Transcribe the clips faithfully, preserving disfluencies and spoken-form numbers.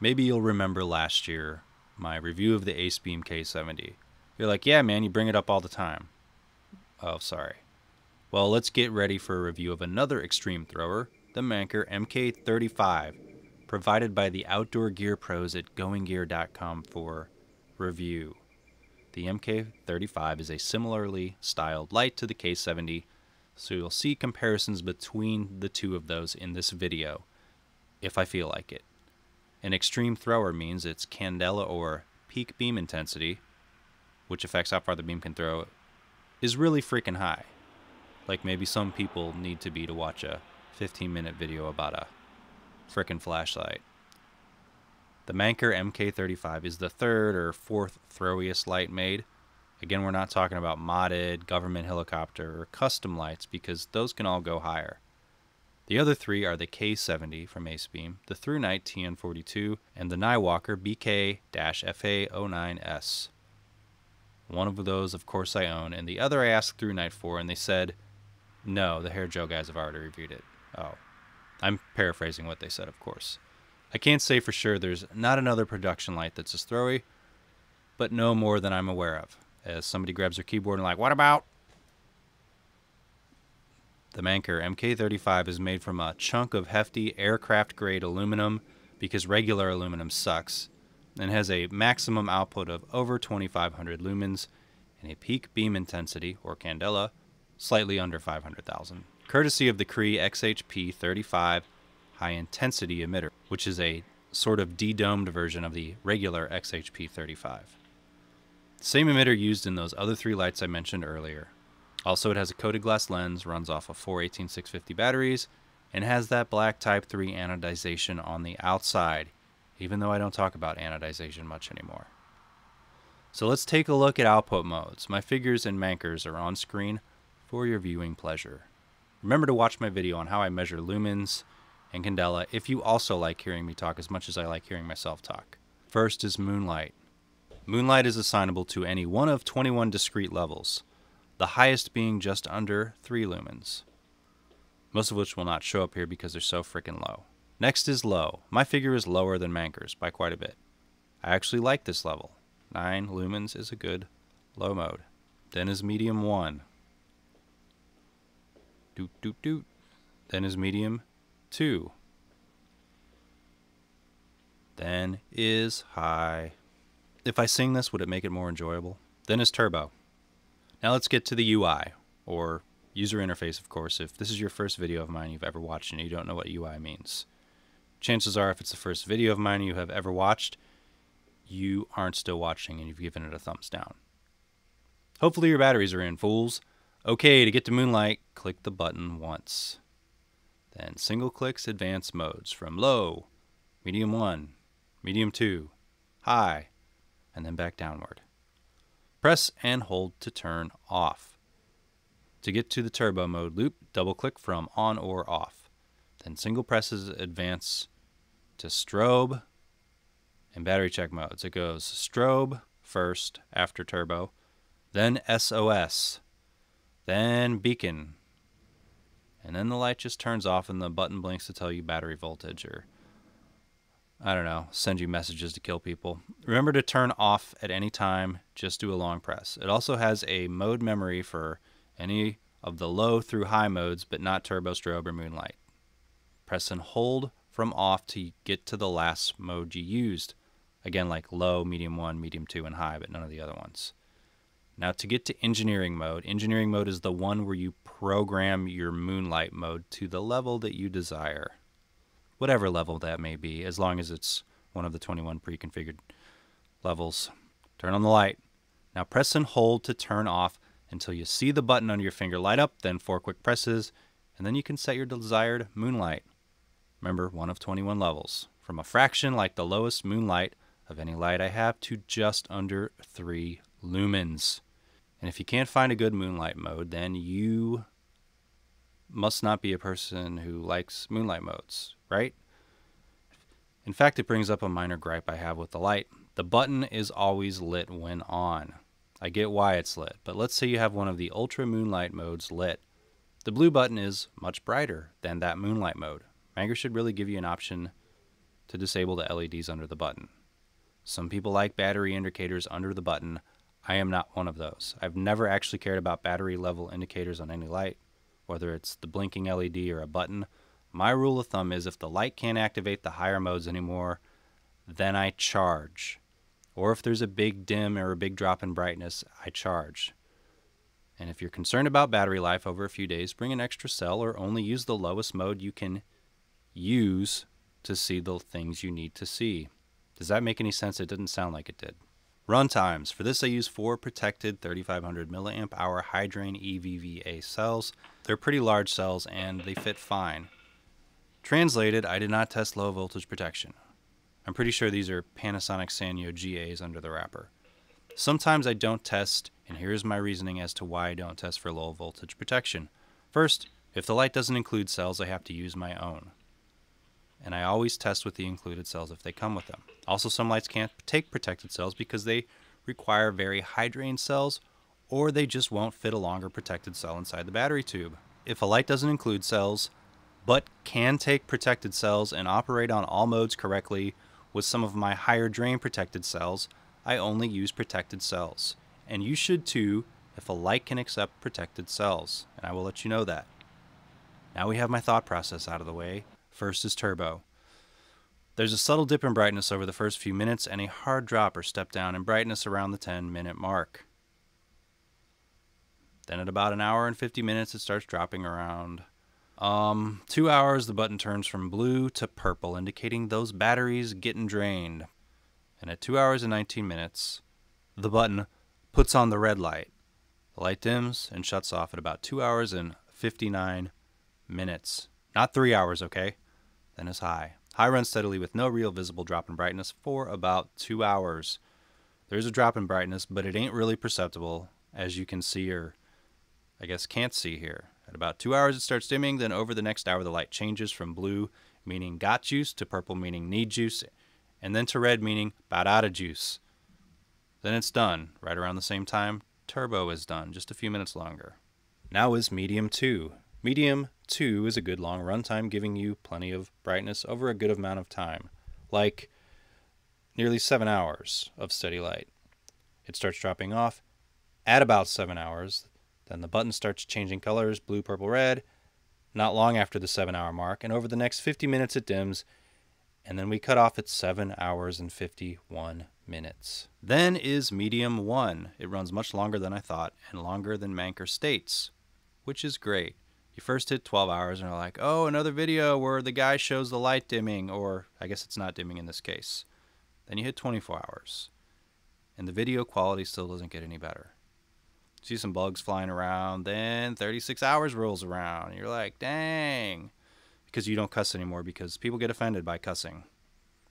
Maybe you'll remember last year, my review of the Acebeam K seventy. You're like, yeah, man, you bring it up all the time. Oh, sorry. Well, let's get ready for a review of another extreme thrower, the Manker M K thirty-five, provided by the outdoor gear pros at Going Gear dot com for review. The M K thirty-five is a similarly styled light to the K seventy, so you'll see comparisons between the two of those in this video, if I feel like it. An extreme thrower means it's candela or peak beam intensity, which affects how far the beam can throw, is really freaking high. Like maybe some people need to be to watch a fifteen minute video about a frickin' flashlight. The Manker M K thirty-five is the third or fourth throwiest light made. Again, we're not talking about modded, government helicopter, or custom lights because those can all go higher. The other three are the K seventy from Acebeam, the ThruNite T N forty-two, and the Nywalker B K F A oh nine S. One of those, of course, I own, and the other I asked ThruNite for, and they said, no, the Hair Joe guys have already reviewed it. Oh, I'm paraphrasing what they said, of course. I can't say for sure there's not another production light that's as throwy, but no more than I'm aware of. As somebody grabs their keyboard and like, what about? The Manker M K thirty-five is made from a chunk of hefty aircraft-grade aluminum because regular aluminum sucks, and has a maximum output of over twenty-five hundred lumens and a peak beam intensity, or candela, slightly under five hundred thousand, courtesy of the Cree X H P thirty-five high-intensity emitter, which is a sort of de-domed version of the regular X H P thirty-five. Same emitter used in those other three lights I mentioned earlier. Also, it has a coated glass lens, runs off of four eighteen six fifty batteries, and has that black Type three anodization on the outside, even though I don't talk about anodization much anymore. So let's take a look at output modes. My figures and Mankers are on screen for your viewing pleasure. Remember to watch my video on how I measure lumens and candela if you also like hearing me talk as much as I like hearing myself talk. First is moonlight. Moonlight is assignable to any one of twenty-one discrete levels, the highest being just under three lumens, most of which will not show up here because they're so freaking low. Next is low. My figure is lower than Manker's by quite a bit. I actually like this level. nine lumens is a good low mode. Then is medium one. Doot doot doot. Then is medium two. Then is high. If I sing this, would it make it more enjoyable? Then is turbo. Now let's get to the U I, or user interface, of course. If this is your first video of mine you've ever watched and you don't know what U I means, chances are if it's the first video of mine you have ever watched, you aren't still watching and you've given it a thumbs down. Hopefully your batteries are in, fools. Okay, to get to Moonlight, click the button once. Then single clicks advanced modes from low, medium one, medium two, high, and then back downward. Press and hold to turn off. To get to the turbo mode loop, double click from on or off. Then single presses advance to strobe and battery check modes. It goes strobe first after turbo, then S O S, then beacon, and then the light just turns off and the button blinks to tell you battery voltage, or I don't know, send you messages to kill people. Remember to turn off at any time, just do a long press. It also has a mode memory for any of the low through high modes, but not turbo, strobe, or moonlight. Press and hold from off to get to the last mode you used. Again, like low, medium one, medium two, and high, but none of the other ones. Now to get to engineering mode, engineering mode is the one where you program your moonlight mode to the level that you desire. Whatever level that may be, as long as it's one of the twenty-one pre-configured levels. Turn on the light. Now press and hold to turn off until you see the button under your finger light up, then four quick presses, and then you can set your desired moonlight. Remember, one of twenty-one levels. From a fraction, like the lowest moonlight of any light I have, to just under three lumens. And if you can't find a good moonlight mode, then you must not be a person who likes moonlight modes, right? In fact, it brings up a minor gripe I have with the light. The button is always lit when on. I get why it's lit, but let's say you have one of the ultra moonlight modes lit. The blue button is much brighter than that moonlight mode. Manker should really give you an option to disable the L E Ds under the button. Some people like battery indicators under the button. I am not one of those. I've never actually cared about battery level indicators on any light, whether it's the blinking L E D or a button. My rule of thumb is if the light can't activate the higher modes anymore, then I charge. Or if there's a big dim or a big drop in brightness, I charge. And if you're concerned about battery life over a few days, bring an extra cell or only use the lowest mode you can use to see the things you need to see. Does that make any sense? It didn't sound like it did. Run times. For this I use four protected thirty-five hundred milliamp hour high drain E V V A cells. They're pretty large cells and they fit fine. Translated, I did not test low voltage protection. I'm pretty sure these are Panasonic Sanyo G As under the wrapper. Sometimes I don't test, and here's my reasoning as to why I don't test for low voltage protection. First, if the light doesn't include cells, I have to use my own. And I always test with the included cells if they come with them. Also, some lights can't take protected cells because they require very high drain cells, or they just won't fit a longer protected cell inside the battery tube. If a light doesn't include cells, but can take protected cells and operate on all modes correctly with some of my higher drain protected cells, I only use protected cells. And you should too if a light can accept protected cells, and I will let you know that. Now we have my thought process out of the way. First is turbo. There's a subtle dip in brightness over the first few minutes and a hard drop or step down in brightness around the ten minute mark. Then at about an hour and fifty minutes, it starts dropping around. Um, two hours, the button turns from blue to purple, indicating those batteries getting drained. And at two hours and nineteen minutes, the button puts on the red light. The light dims and shuts off at about two hours and fifty-nine minutes. Not three hours, okay? Then is high. High runs steadily with no real visible drop in brightness for about two hours. There's a drop in brightness, but it ain't really perceptible, as you can see, or I guess can't see here. At about two hours, it starts dimming. Then over the next hour, the light changes from blue, meaning got juice, to purple, meaning need juice, and then to red, meaning about out of juice. Then it's done. Right around the same time, turbo is done, just a few minutes longer. Now is medium two. Medium two is a good long runtime, giving you plenty of brightness over a good amount of time, like nearly seven hours of steady light. It starts dropping off at about seven hours. Then the button starts changing colors, blue, purple, red, not long after the seven hour mark. And over the next fifty minutes, it dims. And then we cut off at seven hours and fifty-one minutes. Then is medium one. It runs much longer than I thought and longer than Manker states, which is great. You first hit twelve hours and are like, oh, another video where the guy shows the light dimming, or I guess it's not dimming in this case. Then you hit twenty-four hours, and the video quality still doesn't get any better. See some bugs flying around, then thirty-six hours rolls around, and you're like, dang, because you don't cuss anymore because people get offended by cussing.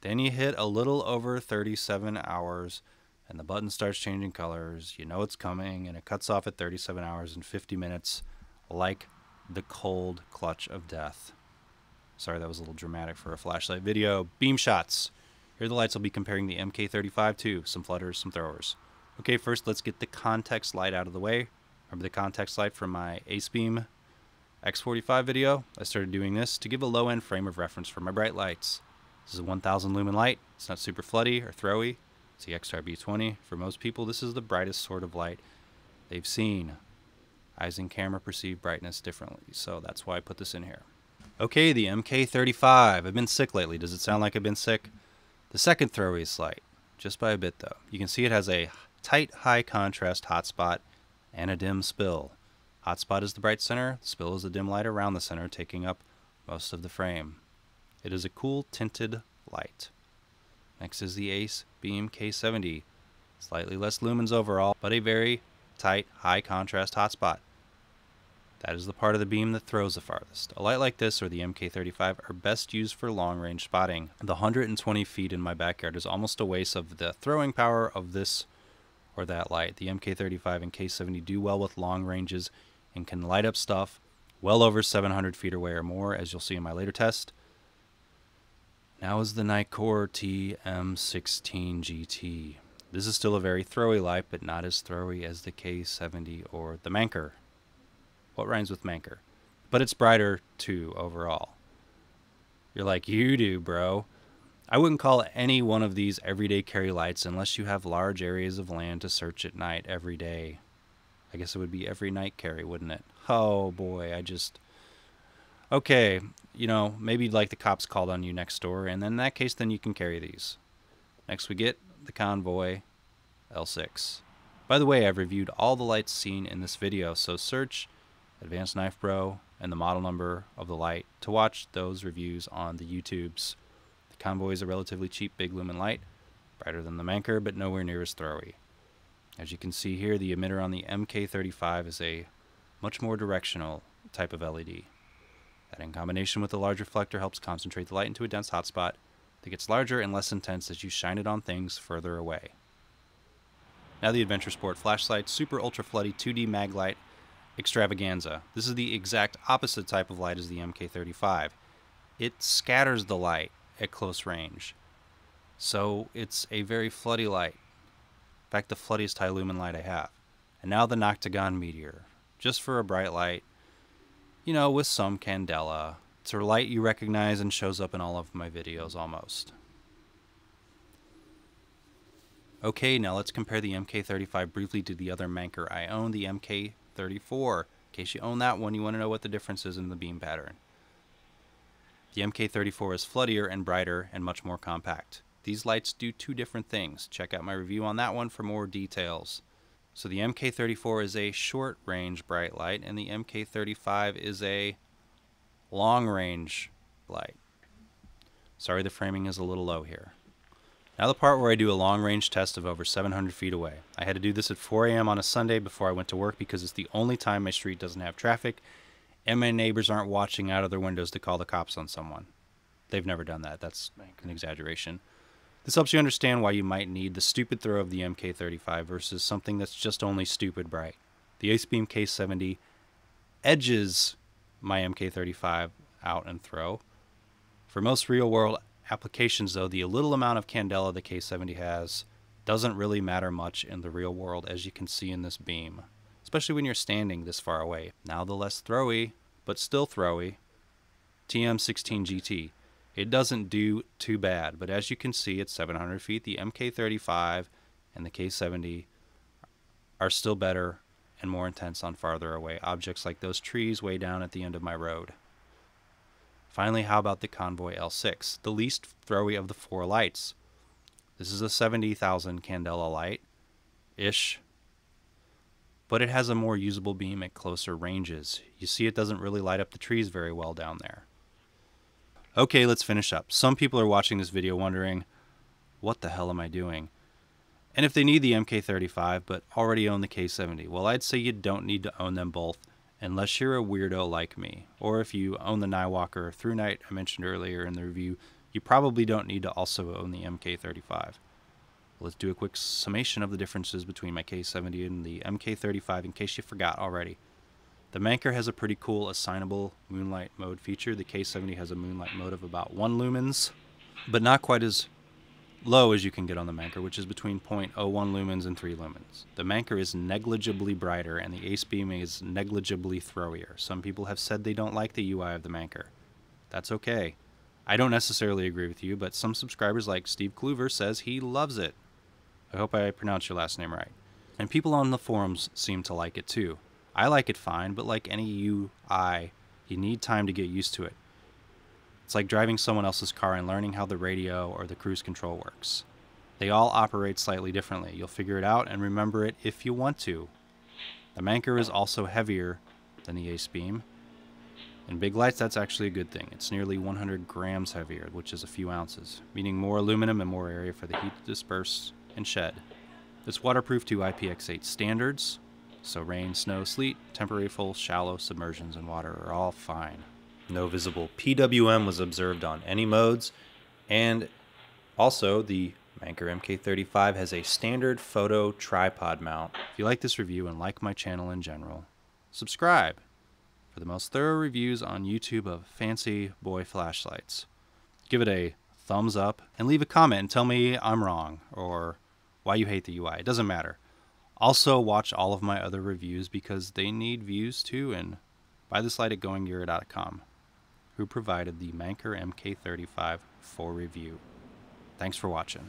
Then you hit a little over thirty-seven hours, and the button starts changing colors. You know it's coming, and it cuts off at thirty-seven hours and fifty minutes, like the cold clutch of death. Sorry, that was a little dramatic for a flashlight video. Beam shots. Here the lights will be comparing the M K thirty-five to some flutters, some throwers. Okay, first let's get the context light out of the way. Remember the context light from my Acebeam X forty-five video? I started doing this to give a low-end frame of reference for my bright lights. This is a one thousand lumen light. It's not super floody or throwy. It's the X R B twenty. For most people, this is the brightest sort of light they've seen. Eyes and camera perceive brightness differently, so that's why I put this in here. Okay, the M K thirty-five. I've been sick lately. Does it sound like I've been sick? The second throw is light, just by a bit though. You can see it has a tight, high contrast hotspot and a dim spill. Hotspot is the bright center, the spill is the dim light around the center, taking up most of the frame. It is a cool, tinted light. Next is the Acebeam K seventy. Slightly less lumens overall, but a very tight, high contrast hotspot. That is the part of the beam that throws the farthest. A light like this or the M K thirty-five are best used for long-range spotting. The one hundred twenty feet in my backyard is almost a waste of the throwing power of this or that light. The M K thirty-five and K seventy do well with long ranges and can light up stuff well over seven hundred feet away or more, as you'll see in my later test. Now is the Nitecore T M sixteen G T. This is still a very throwy light, but not as throwy as the K seventy or the Manker. What rhymes with Manker? But it's brighter, too, overall. You're like, you do, bro. I wouldn't call any one of these everyday carry lights unless you have large areas of land to search at night every day. I guess it would be every night carry, wouldn't it? Oh boy, I just... Okay, you know, maybe like the cops called on you next door, and then in that case, then you can carry these. Next we get the Convoy L six. By the way, I've reviewed all the lights seen in this video, so search Advanced Knife Bro and the model number of the light to watch those reviews on the YouTubes. The Convoy is a relatively cheap big lumen light, brighter than the Manker, but nowhere near as throwy. As you can see here, the emitter on the M K thirty-five is a much more directional type of L E D. That in combination with the large reflector helps concentrate the light into a dense hotspot that gets larger and less intense as you shine it on things further away. Now the Adventure Sport Flashlight Super Ultra Floody two D Maglite Extravaganza. This is the exact opposite type of light as the M K thirty-five. It scatters the light at close range. So it's a very floody light. In fact, the floodiest high lumen light I have. And now the Noctigon Meteor. Just for a bright light, you know, with some candela. It's a light you recognize and shows up in all of my videos almost. Okay, now let's compare the M K thirty-five briefly to the other Manker I own, the M K thirty-four. In case you own that one, you want to know what the difference is in the beam pattern. The M K thirty-four is floodier and brighter and much more compact. These lights do two different things. Check out my review on that one for more details. So the M K thirty-four is a short-range bright light, and the M K thirty-five is a long-range light. Sorry, the framing is a little low here. Now the part where I do a long-range test of over seven hundred feet away. I had to do this at four A M on a Sunday before I went to work because it's the only time my street doesn't have traffic, and my neighbors aren't watching out of their windows to call the cops on someone. They've never done that. That's an exaggeration. This helps you understand why you might need the stupid throw of the M K thirty-five versus something that's just only stupid bright. The Acebeam K seventy edges my M K thirty-five out and throw. For most real-world applications, though, the little amount of candela the K seventy has doesn't really matter much in the real world, as you can see in this beam, especially when you're standing this far away. Now the less throwy, but still throwy, T M sixteen G T. It doesn't do too bad, but as you can see at seven hundred feet, the M K thirty-five and the K seventy are still better and more intense on farther away objects like those trees way down at the end of my road. Finally, how about the Convoy L six, the least throwy of the four lights? This is a seventy thousand candela light-ish, but it has a more usable beam at closer ranges. You see it doesn't really light up the trees very well down there. Okay, let's finish up. Some people are watching this video wondering, what the hell am I doing? And if they need the M K thirty-five but already own the K seventy, well, I'd say you don't need to own them both, unless you're a weirdo like me, or if you own the Nywalker or ThruNite I mentioned earlier in the review, you probably don't need to also own the M K thirty-five. Let's do a quick summation of the differences between my K seventy and the M K thirty-five in case you forgot already. The Manker has a pretty cool assignable moonlight mode feature. The K seventy has a moonlight mode of about one lumens, but not quite as low as you can get on the Manker, which is between zero point zero one lumens and three lumens. The Manker is negligibly brighter, and the Acebeam is negligibly throwier. Some people have said they don't like the U I of the Manker. That's okay. I don't necessarily agree with you, but some subscribers like Steve Kluver says he loves it. I hope I pronounced your last name right. And people on the forums seem to like it too. I like it fine, but like any U I, you need time to get used to it. It's like driving someone else's car and learning how the radio or the cruise control works. They all operate slightly differently. You'll figure it out and remember it if you want to. The Manker is also heavier than the Acebeam. In big lights, that's actually a good thing. It's nearly one hundred grams heavier, which is a few ounces, meaning more aluminum and more area for the heat to disperse and shed. It's waterproof to I P X eight standards, so rain, snow, sleet, temporary full, shallow submersions in water are all fine. No visible P W M was observed on any modes, and also the Manker M K thirty-five has a standard photo tripod mount. If you like this review and like my channel in general, subscribe for the most thorough reviews on YouTube of fancy boy flashlights. Give it a thumbs up and leave a comment and tell me I'm wrong or why you hate the U I. It doesn't matter. Also watch all of my other reviews because they need views too, and buy this light at Going Gear dot com. Who provided the Manker M K thirty-five for review. Thanks for watching.